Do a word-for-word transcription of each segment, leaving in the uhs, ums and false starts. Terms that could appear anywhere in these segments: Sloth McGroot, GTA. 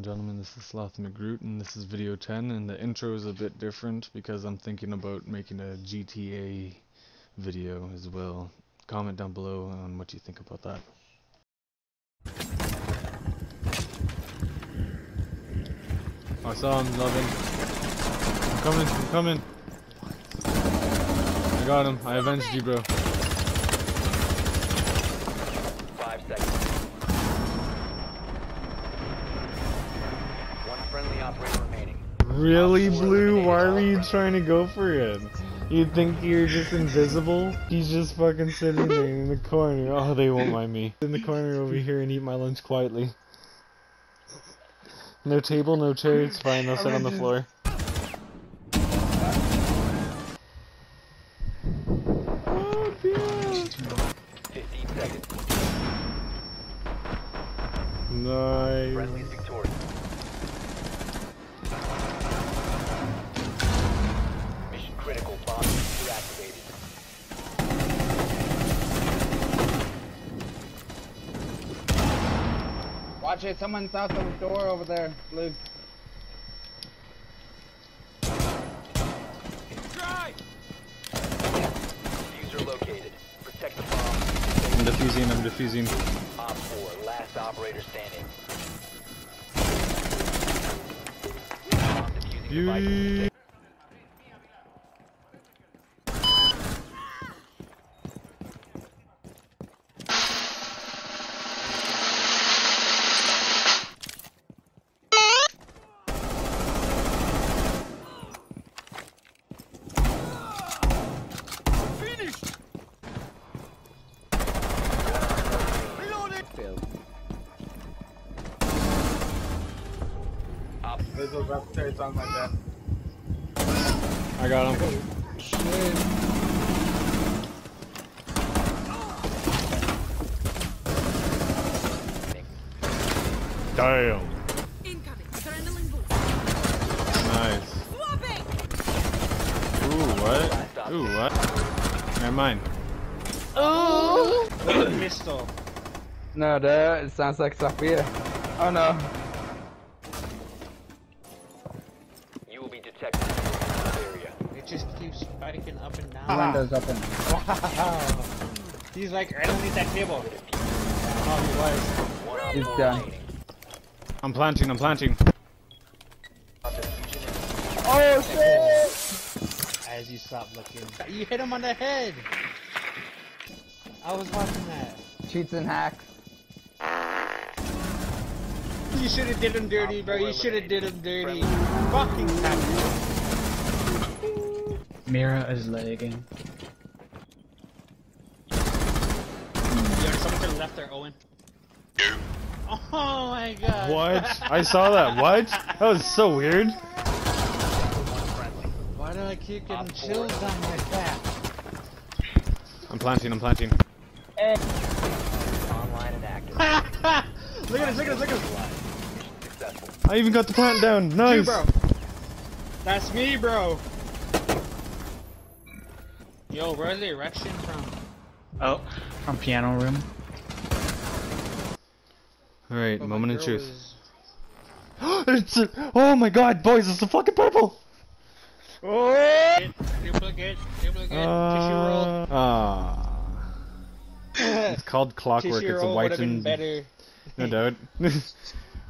and gentlemen, this is Sloth McGroot, and this is video ten, and the intro is a bit different because I'm thinking about making a G T A video as well. Comment down below on what you think about that. I saw him, love him. I'm coming, I'm coming. I got him, I avenged you, bro. Really, Blue? Why were you trying to go for him? You think you're just invisible? He's just fucking sitting there in the corner. Oh, they won't mind me. In the corner over here and eat my lunch quietly. No table, no chair, it's fine. I'll sit on the floor. Oh, yeah. Nice. Watch it, someone's out the door over there, Blue. Try! Diffuser located. Protect the bomb. I'm defusing, I'm defusing. Op four, last operator standing. Bomb defusing device. There's a raptor, it's on my death. I got him. Shit. Damn. Incoming. Nice. Ooh, what? Ooh, what? Never mind. Oh! Missile. No, duh, it sounds like Sapphire. Oh no. Just keeps spiking up and down. Ah. Windows up and down. Wow. He's like, I don't need that cable. Oh, he was. He's done. I'm planting, I'm planting. Oh shit! As you stop looking. You hit him on the head! I was watching that. Cheats and hacks. You should've did him dirty, bro. You should've did him dirty. Fucking hack. Mira is lagging. Yeah, someone to the left there, Owen. Oh my god. What? I saw that. What? That was so weird. Why do I keep getting Off chills forward. on my back? I'm planting, I'm planting. Hey. Online and active. Look at us, look at us, look at us. I even got the plant down. Nice. Dude, bro. That's me, bro. Yo, where's the erection from? Oh, from piano room. Alright, oh, moment of truth. Is... it's a... Oh my god, boys, it's a fucking purple! Oh! Duplicate, duplicate, uh, tissue roll. Uh, it's called clockwork, it's a whitened... better. No doubt.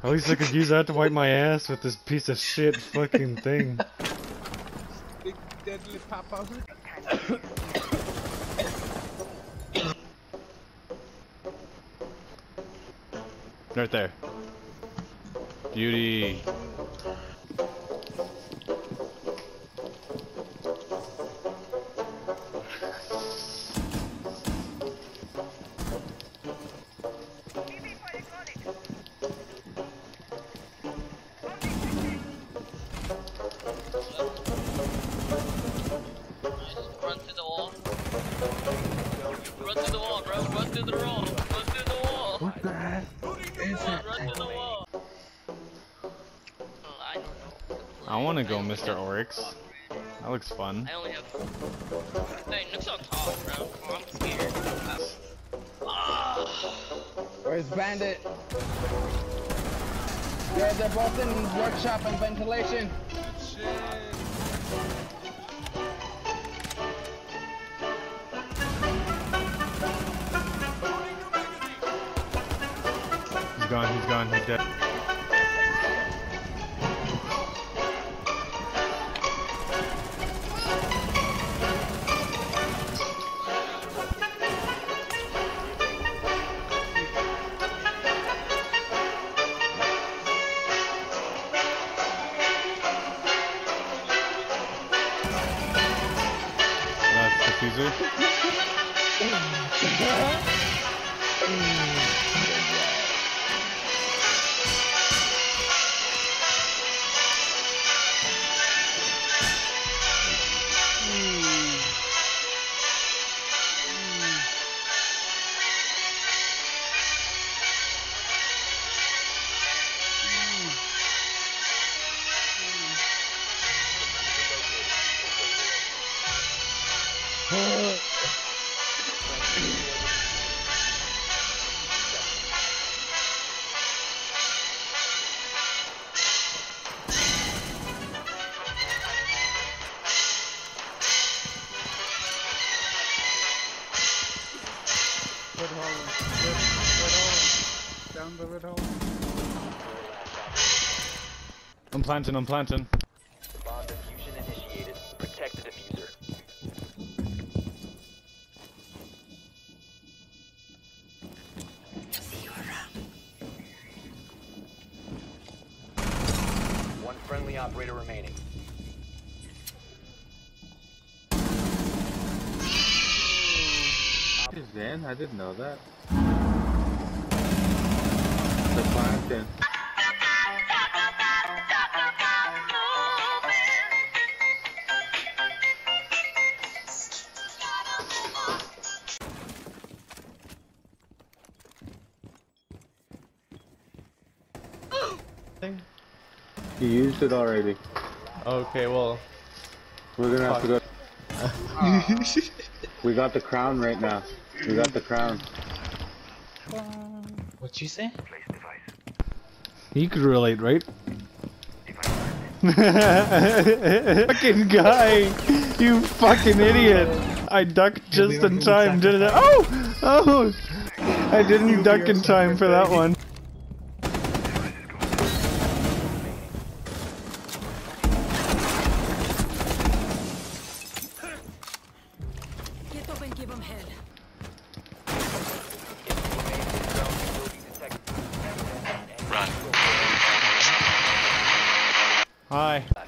At least I could use that to wipe my ass with this piece of shit fucking thing. Big deadly pop out. Right there. Beauty. Run through the wall, bro. Run through the wall. Run through the wall. What the heck? Run through the wall. I want to go Mister Oryx. That looks fun. I only have... Hey, Nook's on top, bro. I'm scared. Ah. Where's Bandit? Yeah, they're both in workshop and ventilation. Shit. He's gone, he's gone, he's dead. I'm planting, I'm planting. Bomb diffusion initiated. Protect the diffuser. See you around. One friendly operator remaining. It is in, I didn't know that. The planting. You used it already. Okay, well, we're gonna have to go. uh. We got the crown right now. We got the crown. What'd you say? You could relate, right? Fucking guy, you fucking idiot! I ducked just in time, didn't I? Oh, oh! I didn't duck in time for that one. Hi.